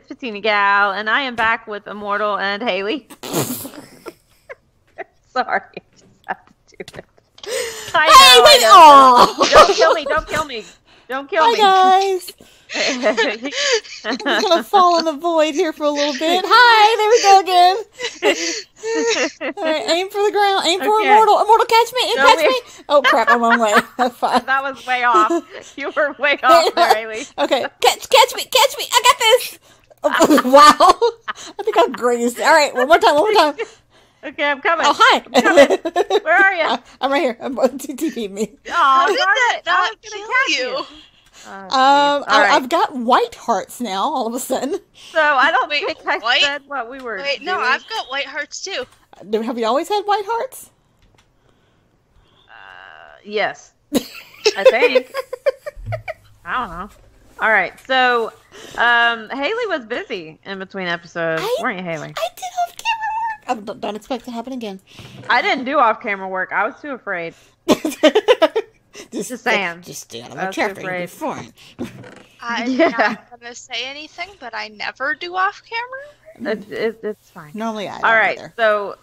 it's Patina Gal, and I am back with Immortal and Haliee. Sorry, I just have to do it. I know, wait! Don't kill me! Don't kill me! Don't kill me! Hi guys! I'm gonna fall in the void here for a little bit. Hi, there we go again. All right, aim for the ground. Aim for Immortal. Immortal, catch me. Catch me. Oh crap, I'm on way. That was way off. You were way off there, Haliee. Okay, catch me, catch me. I got this. Oh, wow, I think I'm grazed. All right, one more time, one more time. Okay, I'm coming. Oh, hi. I'm coming. Where are you? I'm right here. I'm going to TP me. Oh, I was going to kill you. I've got white hearts now, all of a sudden. So I don't think I said what we were doing. No, I've got white hearts too. Have you always had white hearts? Yes. I think. I don't know. All right, so Haliee was busy in between episodes, weren't you, Haliee? I did off-camera work. I don't expect it to happen again. I didn't do off-camera work. I was too afraid. Just saying. Just stay out of my trap. You'll be fine. I'm not going to say anything, but I never do off camera. It's fine. Normally I don't. All right, so...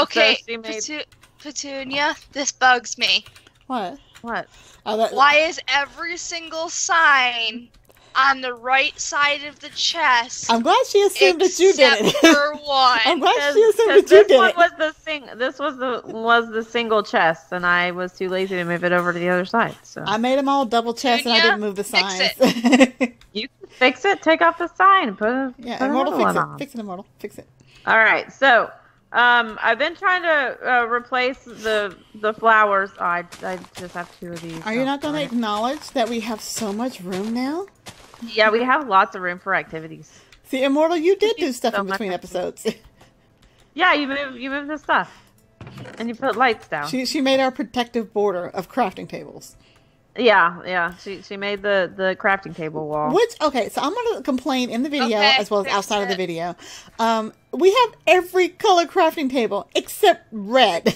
Okay, so Petunia, this bugs me. What? What? Oh, why is every single sign on the right side of the chest? I'm glad she assumed that you did it. For one. I'm glad she assumed that you did it. This was the single chest, and I was too lazy to move it over to the other side. So I made them all double chest, and I didn't move the signs. You can fix it. Take off the sign and put Immortal, fix it. Fix it, Immortal. Fix it. All right. So I've been trying to replace the flowers. Oh, I just have two of these. Are you not going to acknowledge that we have so much room now? Yeah, we have lots of room for activities. See, Immortal, you did do stuff in between episodes. Yeah, you move the stuff, and you put lights down. She made our protective border of crafting tables. Yeah, yeah. She made the crafting table wall. Which so I'm gonna complain in the video as well as outside of the video. We have every color crafting table except red.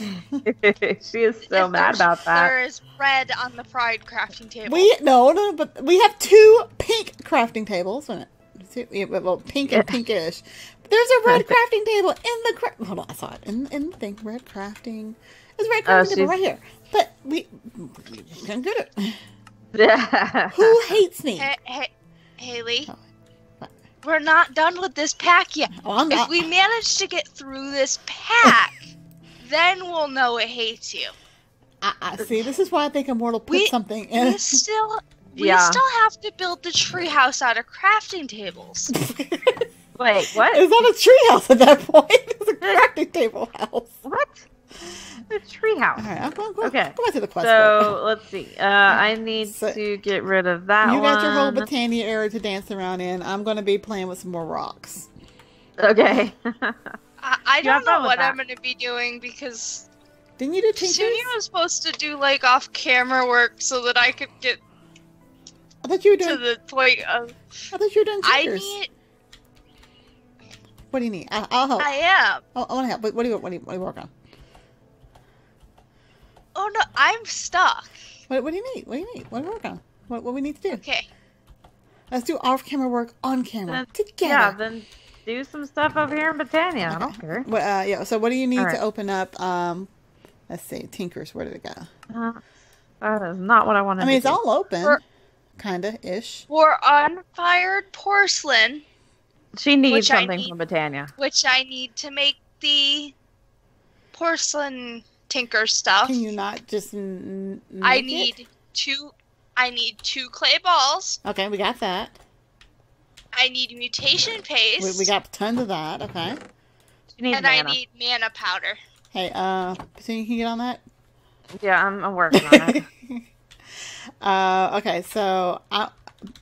She is so mad about that. There is red on the pride crafting table. No, but we have two pink crafting tables. Well, pink and pinkish. There's a red crafting table in the Hold on, I saw it in the thing. Red crafting. There's a red crafting table right here. But we didn't get it. Who hates me? Hey, Haliee. Oh, we're not done with this pack yet. Oh, I'm not. If we manage to get through this pack, then we'll know it hates you. See, this is why I think Immortal put something in. We still have to build the treehouse out of crafting tables. Wait, what? It's not a treehouse at that point. It's a crafting table house. What? A treehouse. All right, I'm going to go back to the quest. So let's see. I need to get rid of that one. You got your whole Botania area to dance around in. I'm going to be playing with some more rocks. Okay. I don't know what I'm going to be doing because... Didn't you do Tinker's? Petunia was supposed to do like off-camera work so that I could get... I thought you were doing... To the point of... I thought you were doing Tinker's. What do you need? I'll help. I am. Oh, I want to help. What do you work on? Oh no, I'm stuck. What do you need? What do you need? What do we work on? What we need to do? Okay. Let's do off-camera work on camera together. Yeah, then do some stuff over here in Botania. Okay. I don't care. Well, yeah. So what do you need to open up? Let's see, Tinker's. Where did it go? That is not what I wanted. I mean, it's all open, kinda ish. Or unfired porcelain. She needs something from Botania. Which I need to make the porcelain tinker stuff. Can you not just I need two clay balls. Okay, we got that. I need mutation paste. We got tons of that, okay. And I need mana powder. Hey, so you can get on that? Yeah, I'm working on it. Okay, so...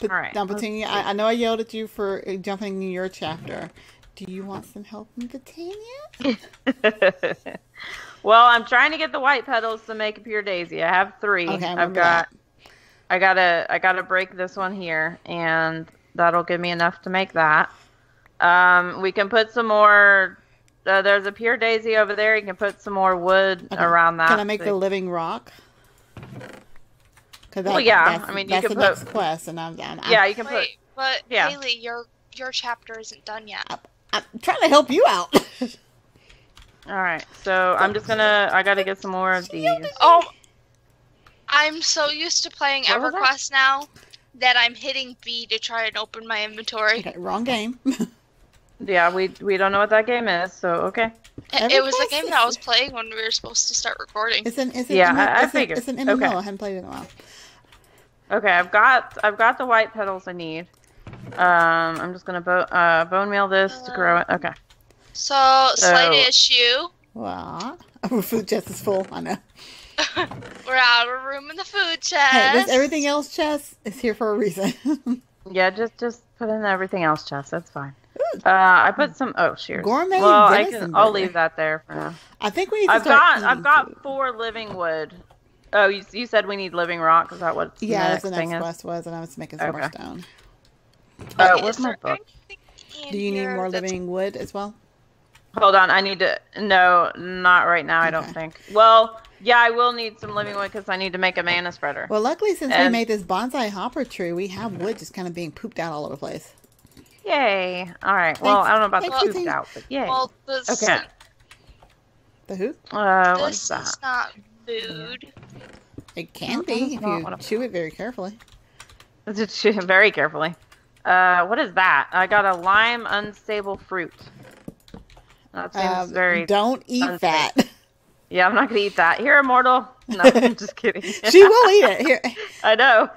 Petunia, I know I yelled at you for jumping in your chapter. Do you want some help in Botania? Well, I'm trying to get the white petals to make a pure daisy. I have three. Okay, I gotta break this one here, and that'll give me enough to make that. We can put some more. There's a pure daisy over there. You can put some more wood around that. Can I make the living rock? Well, yeah. I mean, you can put quest, and I'm done. Yeah, you can put. But Haliee, you're your chapter isn't done yet. I'm trying to help you out. All right, so I'm just gonna. I gotta get some more of these. Oh, I'm so used to playing EverQuest now that I'm hitting B to try and open my inventory. Okay, wrong game. Yeah, we don't know what that game is, so okay. It was the game that I was playing when we were supposed to start recording. It's an MMO. Okay. I haven't played it in a while. Okay, I've got the white petals I need. I'm just gonna bone meal this to grow it. Okay. So slight issue. Wow. Our food chest is full. I know. We're out of room in the food chest. Hey, there's everything else chest is here for a reason. Yeah, just put in everything else chest. That's fine. I put some shears. Gourmet. Well, I'll leave that there for now. I think we need to I've got 4 living wood. Oh, you said we need living rock. Is that what? Yeah, that's the next quest was, and I was making some more stone. Where's my book? Do you need more living wood as well? Hold on, I need to. No, not right now. Okay. I don't think. Well, yeah, I will need some living wood because I need to make a mana spreader. Well, luckily, since we made this bonsai hopper tree, we have wood just kind of being pooped out all over the place. Yay! All right. Well, I don't know about the pooped out, but yay. Well, okay. The who? What's that? It's not food. It can be if you chew it very carefully. Chew it very carefully. What is that? I got a lime unstable fruit. That seems very don't eat unstable. That. Yeah, I'm not going to eat that. Here, Immortal. No, I'm just kidding. She will eat it. Here. I know.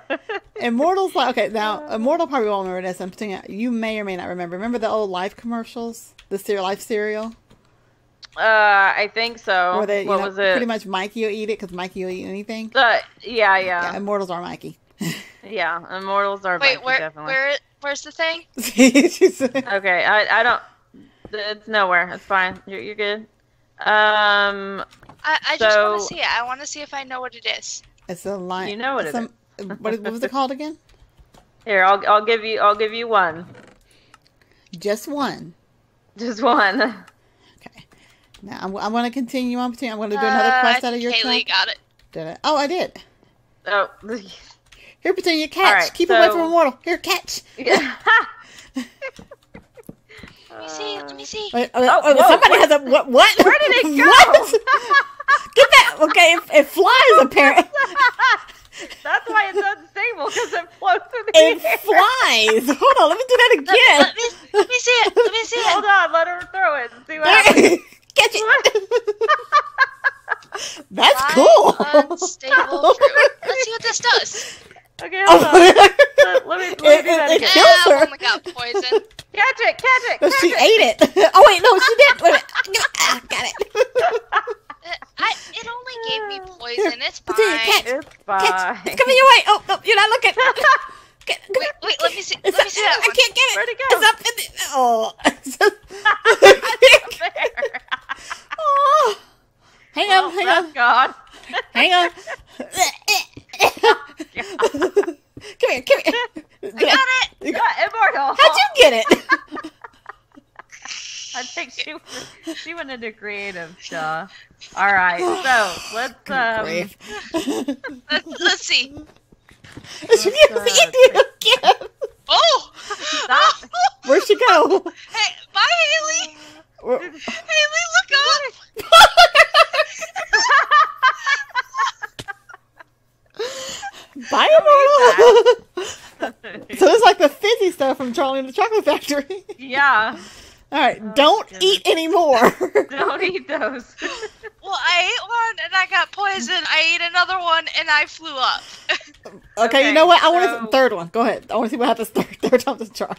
Immortal's like, okay, now, Immortal probably won't remember this. I'm thinking, you may or may not remember. Remember the old Life commercials? The Life cereal? I think so. Where they, what was it? Pretty much Mikey will eat it because Mikey will eat anything. Yeah, Immortals are Mikey. Yeah, Immortals are Mikey, definitely. Where's the thing? Okay, I don't... It's nowhere. It's fine. You're good. I just want to see it. I want to see if I know what it is. It's a line. You know what it is. What was it called again? Here, I'll give you one. Just one. Just one. Okay. Now I'm going to continue on. I'm going to do another quest out of your time. Kaylee got it. Did I? Oh, I did. Oh. Here, Petunia, catch. Right, keep away from Immortal. Here, catch. Yeah. Let me see. Wait, somebody has a what? Where did it go? What? Get that. Okay, it flies apparently. That's why it's unstable because it floats through the air. It flies. Hold on, let me do that again. Let me see it. Let me see it. Hold on, let her throw it and see what happens. Catch it. That's cool. Unstable. Let's see what this does. Okay, hold on. Let me do that again. Oh my god, poison. Catch it! Catch it! Catch she ate it. Oh wait, no, she didn't. Wait, ah, got it. It only gave me poison. It's fine. Catch. It's fine. Catch. It's coming your way. Oh no, you're not looking. Wait, let me see. Let me see that one. I can't get it. Where'd it go? It's up in the. Oh. It's up there. Oh. Hang on. God. Hang on. Oh, Come here. I got it. You got Immortal. How'd you get it? I think she went into creative, duh. All right, so let's see. She again. Oh, stop. Where'd she go? Hey, bye, Haley. Haley, look up. Bye, Immortal. So it's like the fizzy stuff from Charlie and the Chocolate Factory. Yeah. All right. Oh, don't eat anymore. Don't eat those. Well, I ate one and I got poisoned. I ate another one and I flew up. Okay. You know what? I want a third one. Go ahead. I want to see what happens third time to try.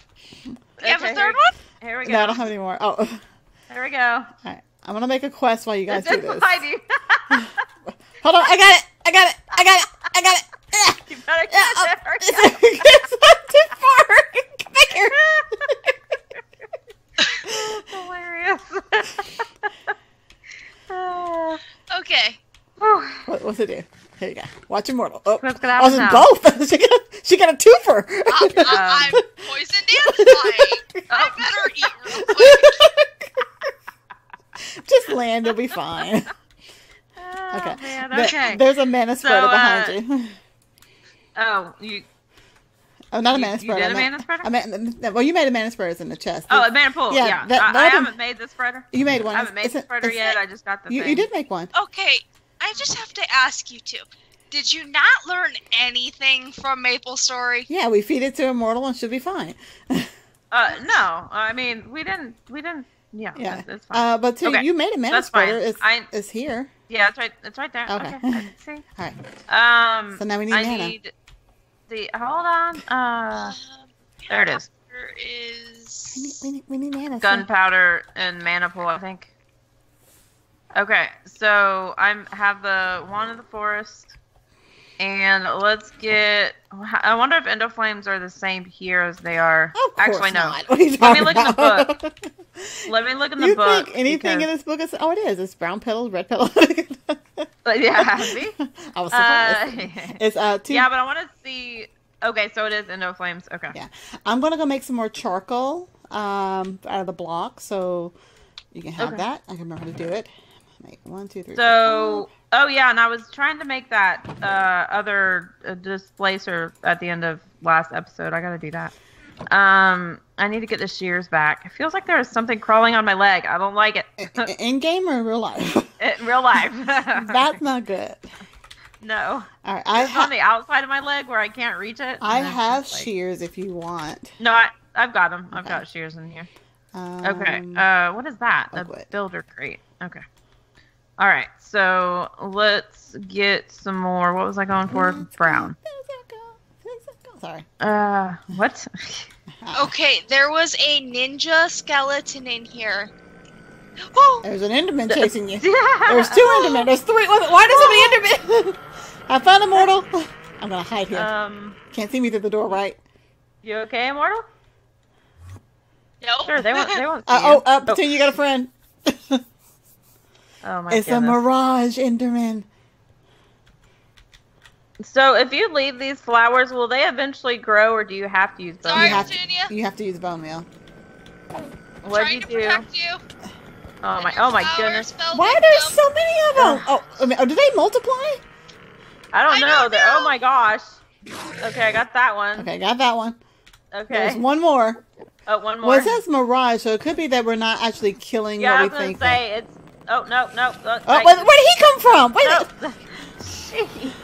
You have a third one? Here we go. No, I don't have any more. Oh. There we go. All right. I'm gonna make a quest while you guys do this. Hold on. I got it. You better catch it. It's not too far. Come back here. That's hilarious. Okay. What's it do? Here you go. Watch Immortal. Oh, I was in both. she got a twofer. I'm poisoned and flying. I better eat real quick. Just land. It'll be fine. Okay. Man, okay. There's a mana spreader behind you. Oh, you Oh, not a mana spreader. You did a mana spreader? Well, you made a mana spreader in the chest. Oh, a mana pool. Yeah. I haven't made the spreader. You made one. I haven't made the spreader yet. I just got the thing. You did make one. Okay. I just have to ask you two. Did you not learn anything from MapleStory? Yeah, we feed it to Immortal and she'll be fine. No. I mean, we didn't. Yeah. It's fine. But okay. You made a mana spreader. It's here. Yeah, it's right. It's right there. Okay. I see. All right. So now we need mana. Hold on. There it is. We need mana. Gunpowder and mana pool, I think. Okay, so I have the wand of the forest, and let's get. I wonder if endoflames are the same here as they are. Of course Actually, no. Not. What are you talking about? Let me look in the book. You think anything in this book is? Oh, it is. It's brown petals, red petals. Yeah, see? I was surprised. It's yeah, but I want to see. Okay, so it is endoflames. Okay. Yeah, I'm gonna go make some more charcoal out of the block, so you can have that. I can remember how to do it. Make 1, 2, 3. So, oh yeah, and I was trying to make that other displacer at the end of last episode. I gotta do that. I need to get the shears back. It feels like there is something crawling on my leg. I don't like it. In game or in real life? In real life. That's not good. No. All right, it's on the outside of my leg where I can't reach it. I have shears if you want. No, I've got them. Okay. I've got shears in here. Okay. What is that? A builder crate. Okay. All right, so let's get some more. What was I going for? Brown. Sorry. What? Okay, there was a ninja skeleton in here. There's an Enderman chasing you. There's 2 Endermen. There's 3. Why does it be Enderman? I found Immortal. I'm gonna hide here. Can't see me through the door, right? You okay, Immortal? No. Sure, they won't see you. Petunia, you got a friend. Oh my goodness. It's a mirage, Enderman. So, if you leave these flowers, will they eventually grow, or do you have to use bone meal? Sorry, Petunia. You have to use bone meal. What do you do? Oh my goodness! Why are there so many of them? Do they multiply? I don't know. Oh my gosh! Okay, I got that one. Okay, got that one. Okay, there's one more. Oh, one more. Well, it says mirage, so it could be that we're not actually killing what we think. Yeah, I was gonna say it's. Oh, no. Where did he come from? Wait a minute.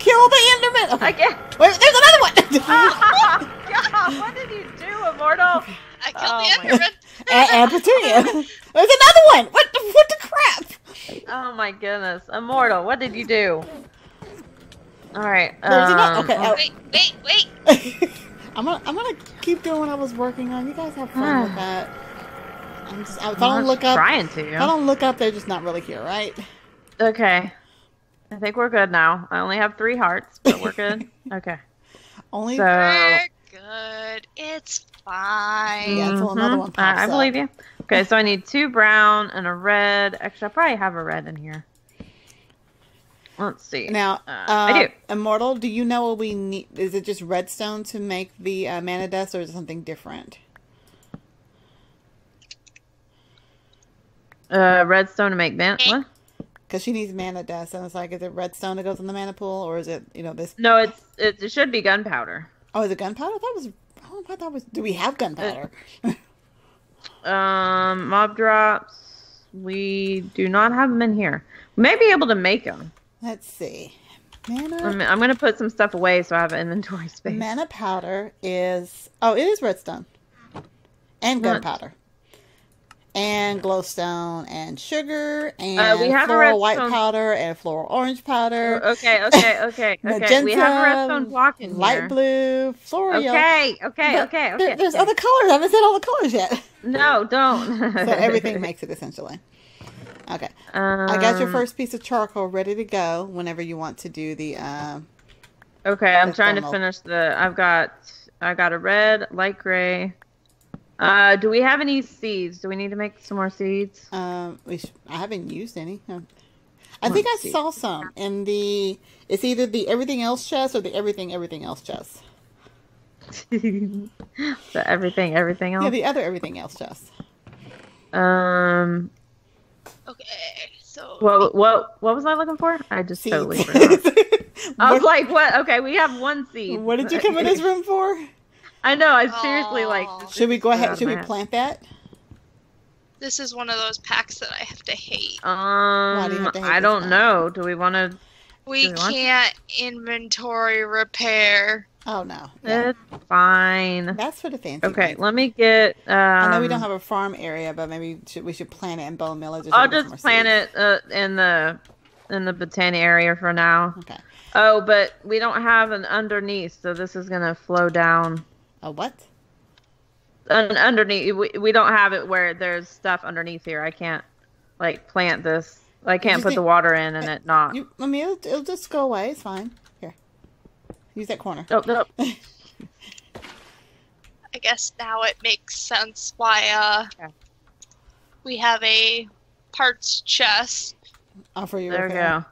Kill the Enderman. Okay. Wait, there's another one. God, what did you do, Immortal? I killed the Enderman. And Petunia. There's another one. What the crap? Oh, my goodness. Immortal, what did you do? All right. Wait. I'm gonna keep doing what I was working on. You guys have fun with that. I don't look up. They're just not really here, right? Okay. I think we're good now. I only have 3 hearts, but we're good. Okay. We're good. It's fine. Yeah, until another one pops up. I believe you. Okay, so I need 2 brown and a red. Actually, I probably have a red in here. Let's see. Now, I do. Immortal, do you know what we need? Is it just redstone to make the mana dust, or is it something different? Redstone to make mana? Because she needs mana dust, and it's like, is it redstone that goes in the mana pool, or is it this? No, it should be gunpowder. Oh, is it gunpowder? I thought it was. Do we have gunpowder? Mob drops. We do not have them in here. We may be able to make them. Let's see. Mana. I'm gonna put some stuff away so I have inventory space. Mana powder is. Oh, it is redstone. And gunpowder. And glowstone and sugar and we have floral white powder and floral orange powder. Okay. Magenta, we have a redstone block in light here. Blue, floral. Okay. There's other colors. I haven't said all the colors yet. No, don't. So everything makes it essentially. Okay. I got your first piece of charcoal ready to go whenever you want to do the. Okay, I'm trying to finish the. I got a red, light gray. Do we have any seeds? Do we need to make some more seeds? I haven't used any. I think I saw some in the. It's either the everything else chest or the everything else chest. The everything else. Yeah, the other everything else chest. Okay, so. What was I looking for? I just totally forgot. I was like, what? Okay, we have one seed. What did you come in this room for? I know. I seriously like. Should we go ahead? Should we plant that? This is one of those packs that I have to hate. Why do you have to hate I don't know. Do we want to? We can't inventory repair. Oh no, yeah. It's fine. That's for the fancy. Okay, let me get. I know we don't have a farm area, but maybe we should plant it in Bone Miller's. I'll just plant it in the Botania area for now. Okay. Oh, but we don't have an underneath, so this is gonna flow down. A what? An underneath. We don't have it where there's stuff underneath here. I can't like plant this. I can't put the water in and it not. I mean, it'll just go away. It's fine. Here. Use that corner. Oh, no. I guess now it makes sense why okay. We have a parts chest. Offer you repair. There we go.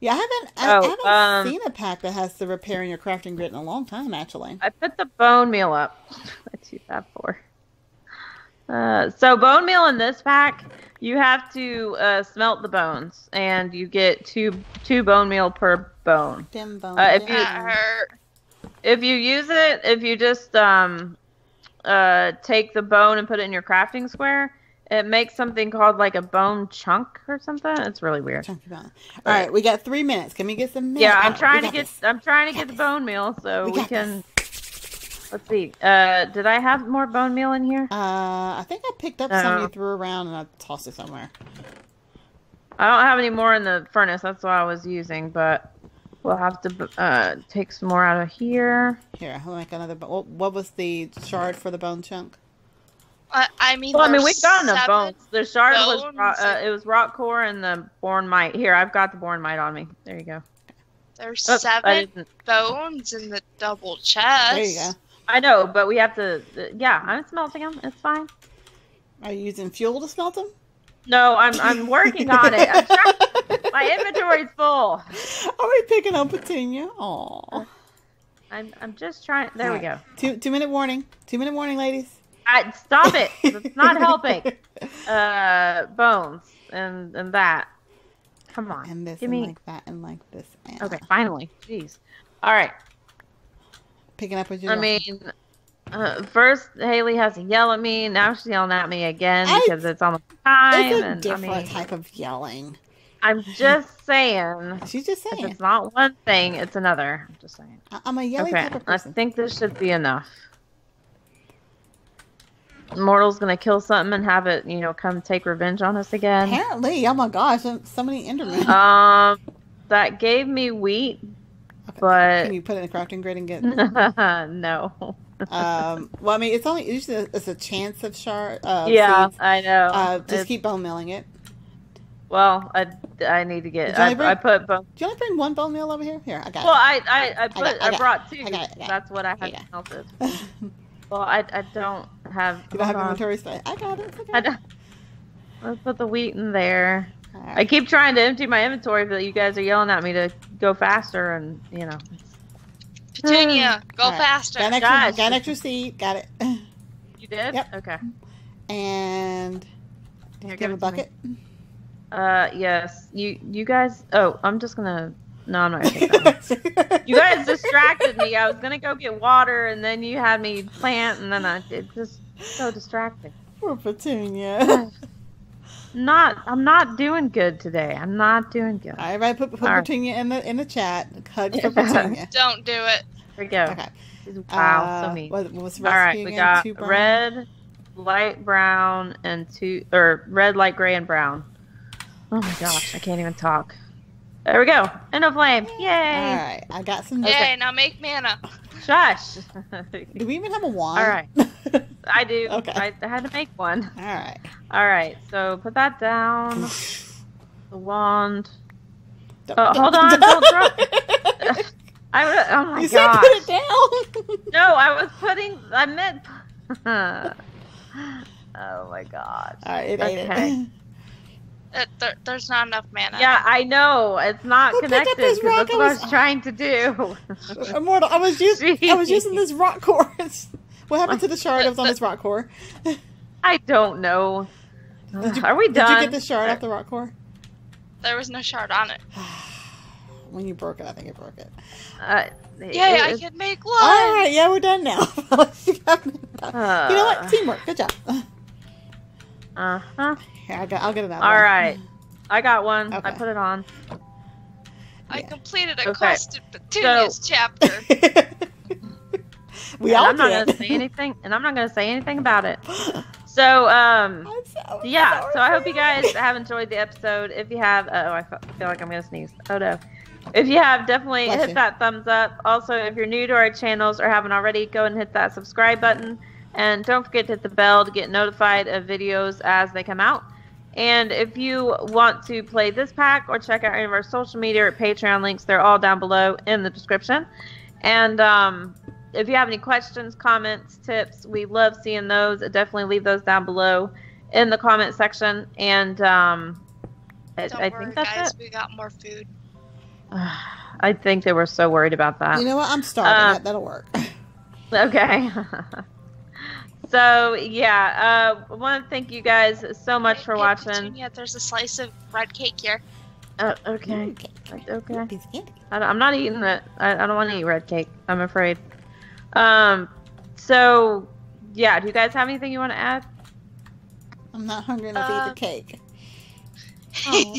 Yeah, I haven't seen a pack that has the repair in your crafting grid in a long time, actually. I put the bone meal up. What's you have for? So bone meal in this pack, you have to smelt the bones, and you get two bone meal per bone. Dim bone. If you use it, if you just take the bone and put it in your crafting square, it makes something called like a bone chunk or something. It's really weird. Chunky bone. All right, we got 3 minutes. Can we get some? Yeah, I'm trying to get the bone meal so we can. Let's see. Did I have more bone meal in here? I think I picked up some you threw around and I tossed it somewhere. I don't have any more in the furnace. That's what I was using, but we'll have to take some more out of here. Here, I'll make another. What was the shard for the bone chunk? I mean, we've got enough bones. The shard was it was rock core and the born mite. Here, I've got the born mite on me. There you go. There's 7 bones in the double chest. There you go. I know, but we have to. Yeah, I'm smelting them. It's fine. Are you using fuel to smelt them? No, I'm working on it. I'm trying, my inventory's full. Are we picking up Petunia? Aww. I'm just trying. There All we right. go. Two-minute warning. 2 minute warning, ladies. Stop it. It's not helping. Bones and that. Come on. And this and like that and like this. And okay, finally. Jeez. All right. Picking up with you. I mean, first Haliee has to yell at me. Now she's yelling at me again because it's almost time. It's a different type of yelling. I'm just saying. She's just saying. If it's not one thing, it's another. I'm just saying. I'm a yelling type of person. I think this should be enough. Mortal's gonna kill something and have it, you know, come take revenge on us again. Apparently, oh my gosh, so many Endermen. That gave me wheat. But can you put it in the crafting grid and get no? Well, I mean, it's only usually it's a chance of shard. Yeah, seeds. I know. Just keep bone milling it. Well, I need to get. I put bone. Do you only bring one bone mill over here? Here, I got. Well, it. I brought two. I got. That's what I had melted. Well, I don't have. You don't have inventory space. I got it. I got it. Let's put the wheat in there. Right. I keep trying to empty my inventory, but you guys are yelling at me to go faster, and you know. Petunia, go faster. Got an extra seed. Got it. You did? Yep. Okay. And give a bucket. Yes. You guys. Oh, I'm just gonna. No, I'm not gonna take that one. You guys distracted me. I was gonna go get water, and then you had me plant, and then it's just so distracting. Poor Petunia. I'm not doing good today. I'm not doing good. All right, put Petunia in the chat. Hug for Petunia. Don't do it. There we go. Okay. Wow, so mean. What all right, we got red, light brown, and red, light gray, and brown. Oh my gosh, I can't even talk. There we go. End of flame. Yay! All right, I got some. Yay! Okay. Now make mana. Shush. Do we even have a wand? All right. I do. Okay. I had to make one. All right. All right. So put that down. The wand. Hold on. Don't throw it. Oh my god. You said put it down. No, I was putting. I meant. Oh my god. All right. Okay. There's not enough mana. Yeah, I know. It's not connected. That's what I was trying to do. Immortal, I was using this rock core. What happened to the shard that was on this rock core? I don't know. Are we done? Did you get the shard off the rock core? There was no shard on it. when you broke it, I think you broke it. Yeah, I can make one. All right, yeah, we're done now. You know what? Teamwork. Good job. Here, I'll get it out. All right, I got one. Okay. I put it on. I completed a quest in Petunia's chapter. We all I'm not gonna say anything, and I'm not gonna say anything about it. So, yeah. So I hope you guys have enjoyed the episode. If you have, I feel like I'm gonna sneeze. Oh no. If you have, definitely hit that thumbs up. Also, if you're new to our channels or haven't already, go and hit that subscribe button, and don't forget to hit the bell to get notified of videos as they come out. And if you want to play this pack or check out any of our social media or Patreon links, they're all down below in the description. And if you have any questions, comments, tips, we love seeing those. Definitely leave those down below in the comment section. And I think that's it. We got more food. I think they were so worried about that. You know what? I'm starving. That'll work. Okay. So, yeah, I want to thank you guys so much for watching. Petunia, there's a slice of red cake here. Okay. Okay. I'm not eating it. I don't want to eat red cake, I'm afraid. So, yeah, do you guys have anything you want to add? I'm not hungry enough to eat the cake. Oh.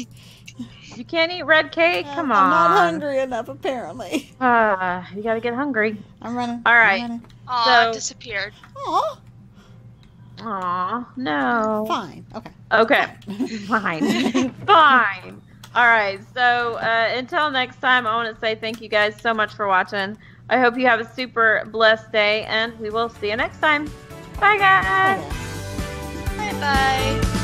You can't eat red cake? Come on. I'm not hungry enough, apparently. You got to get hungry. I'm running. All right. Aw, it disappeared. Aw. Aw, no. Fine. Okay. Okay. Fine. Fine. All right. So until next time, I want to say thank you guys so much for watching. I hope you have a super blessed day, and we will see you next time. Bye, guys. Bye-bye.